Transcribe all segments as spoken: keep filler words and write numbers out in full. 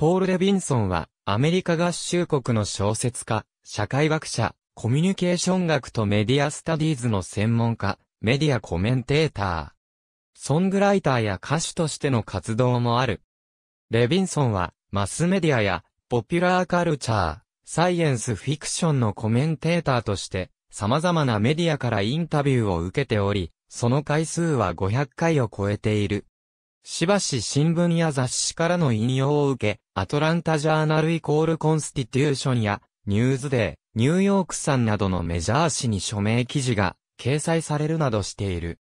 ポール・レビンソンは、アメリカ合衆国の小説家、社会学者、コミュニケーション学とメディアスタディーズの専門家、メディアコメンテーター、ソングライターや歌手としての活動もある。レビンソンは、マスメディアや、ポピュラーカルチャー、サイエンスフィクションのコメンテーターとして、様々なメディアからインタビューを受けており、その回数はごひゃっかいを超えている。しばし新聞や雑誌からの引用を受け、アトランタジャーナルイコールコンスティテューションや、ニューズデイ、ニューヨークサンなどのメジャー誌に署名記事が掲載されるなどしている。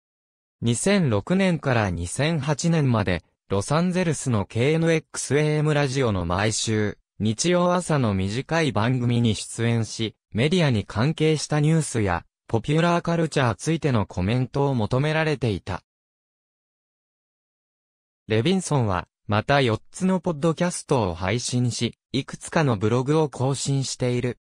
にせんろくねんからにせんはちねんまで、ロサンゼルスの ケーエヌエックスエーエム ラジオの毎週、日曜朝の短い番組に出演し、メディアに関係したニュースや、ポピュラーカルチャーついてのコメントを求められていた。レビンソンは、またよっつのポッドキャストを配信し、いくつかのブログを更新している。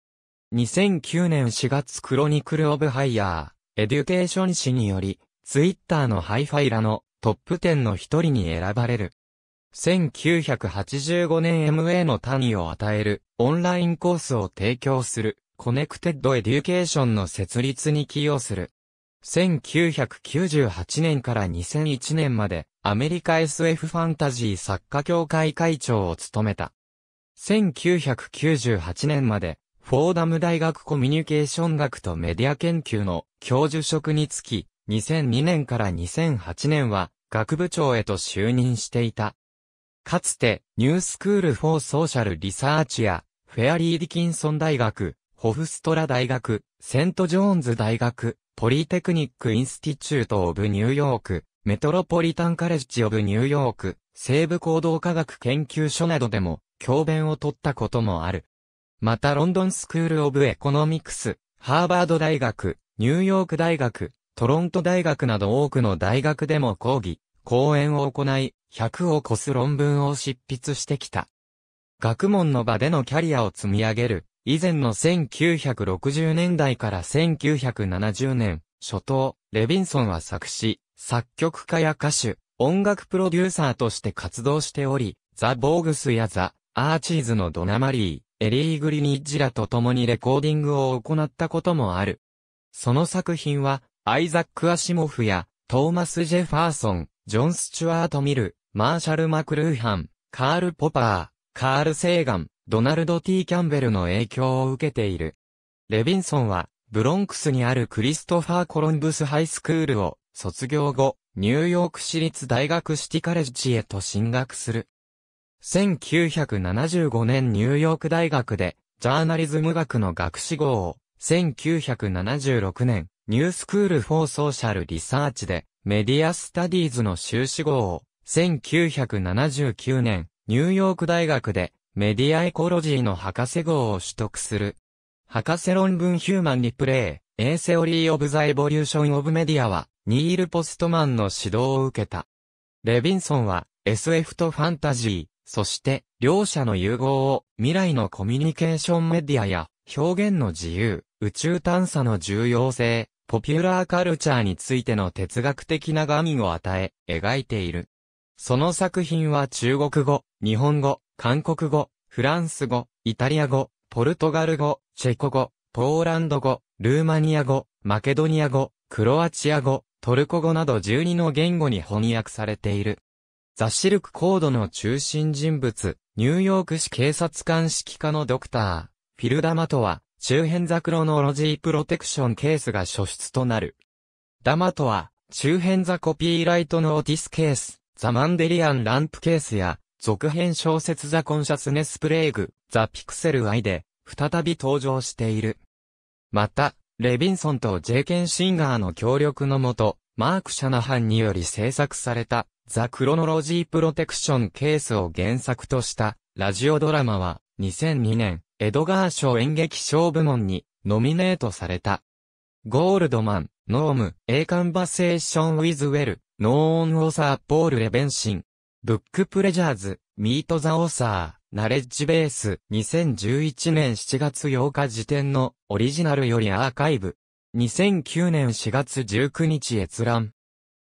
にせんきゅうねんしがつクロニクル・オブ・ハイヤー、エデュケーション誌により、ツイッターのハイファイラのトップじゅうの一人に選ばれる。せんきゅうひゃくはちじゅうごねん エムエー の単位を与える、オンラインコースを提供する、コネクテッド・エデュケーションの設立に寄与する。せんきゅうひゃくきゅうじゅうはちねんからにせんいちねんまでアメリカ エスエフ ファンタジー作家協会会長を務めた。せんきゅうひゃくきゅうじゅうはちねんまでフォーダム大学コミュニケーション学とメディア研究の教授職につき、にせんにねんからにせんはちねんは学部長へと就任していた。かつてニュースクール・フォー・ソーシャル・リサーチやフェアリー・ディキンソン大学、ホフストラ大学、セント・ジョーンズ大学、ポリテクニック・インスティチュート・オブ・ニューヨーク、メトロポリタン・カレッジ・オブ・ニューヨーク、西部行動科学研究所などでも、教鞭を取ったこともある。また、ロンドン・スクール・オブ・エコノミクス、ハーバード大学、ニューヨーク大学、トロント大学など多くの大学でも講義、講演を行い、ひゃくを超す論文を執筆してきた。学問の場でのキャリアを積み上げる。以前のせんきゅうひゃくろくじゅうねんだいからせんきゅうひゃくななじゅうねん初頭、レビンソンは作詞、作曲家や歌手、音楽プロデューサーとして活動しており、ザ・ボーグスやザ・アーチーズのドナ・マリー、エリー・グリニッジらと共にレコーディングを行ったこともある。その作品は、アイザック・アシモフや、トーマス・ジェファーソン、ジョン・スチュワート・ミル、マーシャル・マクルーハン、カール・ポパー、カール・セーガン、ドナルド・ティー・キャンベルの影響を受けている。レビンソンは、ブロンクスにあるクリストファー・コロンブスハイスクールを卒業後、ニューヨーク市立大学シティカレッジへと進学する。せんきゅうひゃくななじゅうごねんニューヨーク大学で、ジャーナリズム学の学士号を、せんきゅうひゃくななじゅうろくねん、ニュースクール・フォー・ソーシャル・リサーチで、メディア・スタディーズの修士号を、せんきゅうひゃくななじゅうきゅうねん、ニューヨーク大学で、メディアエコロジーの博士号を取得する。博士論文ヒューマンリプレイ、A Theory of the Evolution of Mediaは、ニール・ポストマンの指導を受けた。レビンソンは、エスエフ とファンタジー、そして、両者の融合を、未来のコミュニケーションメディアや、表現の自由、宇宙探査の重要性、ポピュラーカルチャーについての哲学的な画面を与え、描いている。その作品は中国語、日本語、韓国語、フランス語、イタリア語、ポルトガル語、チェコ語、ポーランド語、ルーマニア語、マケドニア語、クロアチア語、トルコ語などじゅうにの言語に翻訳されている。ザ・シルク・コードの中心人物、ニューヨーク市警察官指揮課のドクター、フィルダ・マトは、中編ザ・クロノロジー・プロテクションケースが初出となる。ダ・マトは、中編ザ・コピーライト・ノーティスケース、ザ・マンデリアン・ランプケースや、続編小説ザ・コンシャスネス・プレイグ、ザ・ピクセル・アイで、再び登場している。また、レビンソンと ジェイ ケンシンガーの協力のもと、マーク・シャナハンにより制作された、ザ・クロノロジー・プロテクション・ケースを原作とした、ラジオドラマは、にせんにねん、エドガー賞演劇賞部門に、ノミネートされた。ゴールドマン、ノーム、A Conversation with Well、ノーン・オーサー・ポール・レベンシン。ブックプレジャーズ、ミートザオーサー、ナレッジベース、にせんじゅういちねんしちがつようか時点のオリジナルよりアーカイブ。にせんきゅうねんしがつじゅうくにち閲覧。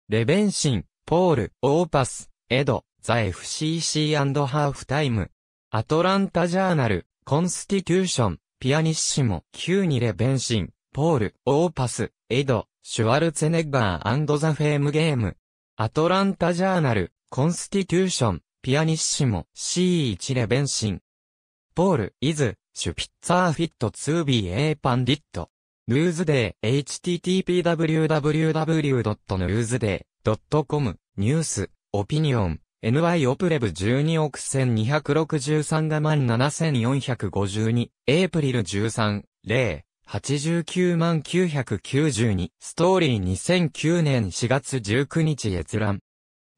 レベンシン、ポール、オーパス、エド、ザ エフシーシー アンド ハーフタイム。アトランタジャーナル、コンスティテューション、ピアニッシモ、キューニレ・ベンシン、ポール、オーパス、エド、シュワルツェネッガー&ザ・フェームゲーム。アトランタジャーナル、コンスティテューション、ピアニッシモ、シーワン レ・ベンシン。ポール、イズ、シュピッツァーフィット ツービーエー パンディット。ヌーズデイ、エイチティーティーピー ダブリューダブリューダブリュー ドット ヌーズデイ ドット コム、ニュース、オピニオン、ny オプレブじゅうにおくせんにひゃくろくじゅうさんまんななせんよんひゃくごじゅうに、エイプリルじゅうさん、例、はちじゅうきゅうまんきゅうひゃくきゅうじゅうに、ストーリーにせんきゅうねんしがつじゅうくにち閲覧。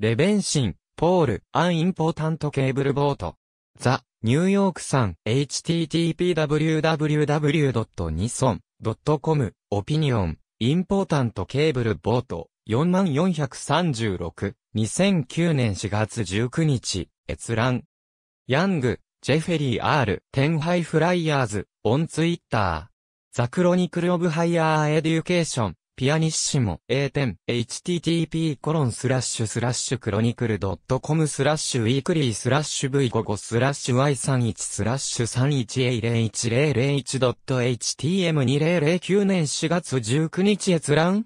レベンシン、ポール、アンインポータントケーブルボート。ザ、ニューヨークさん、エイチティーティーピー ダブリューダブリューダブリュー ドット ニソン ドット コム、オピニオン、インポータントケーブルボート、よんまんよんひゃくさんじゅうろく、にせんきゅうねんしがつじゅうくにち、閲覧。ヤング、ジェフェリー R、テンハイフライヤーズ、オンツイッター。ザクロニクルオブハイアーエデュケーション、ピアニッシモ、エーテン、エイチティーティーピー コロン スラッシュ スラッシュ クロニクル ドット コム スラッシュ ウィークリー スラッシュ ワイさんいち スラッシュ さんいち エーゼロ エイチゼロ ゼロ いち ドット エイチティーエム にせんきゅうねんしがつじゅうくにち閲覧。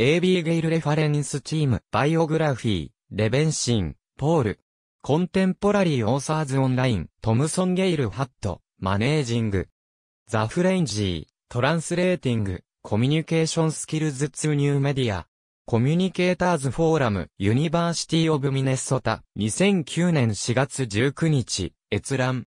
エービー ゲイルレファレンスチーム、バイオグラフィー、レベンシン、ポール。コンテンポラリーオーサーズオンライン、トムソン・ゲイル・ハット、マネージング。ザ・フレンジー、トランスレーティング、コミュニケーションスキルズ・ツー・ニューメディア。コミュニケーターズ・フォーラム、ユニバーシティ・オブ・ミネソタ、にせんきゅうねんしがつじゅうくにち、閲覧。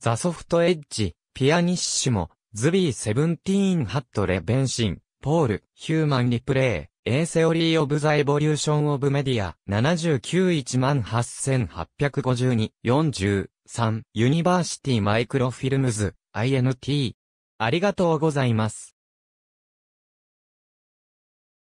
ザ・ソフト・エッジ、ピアニッシモ、ズビー・セブンティーン・ハット・レ・ベンシン、ポール、ヒューマン・リプレイ、A Theory of the Evolution of Media、ななじゅうきゅうまんはっせんはっぴゃくごじゅうに、よんじゅうさん、ユニバーシティ・マイクロフィルムズ、アイエヌティー。ありがとうございます。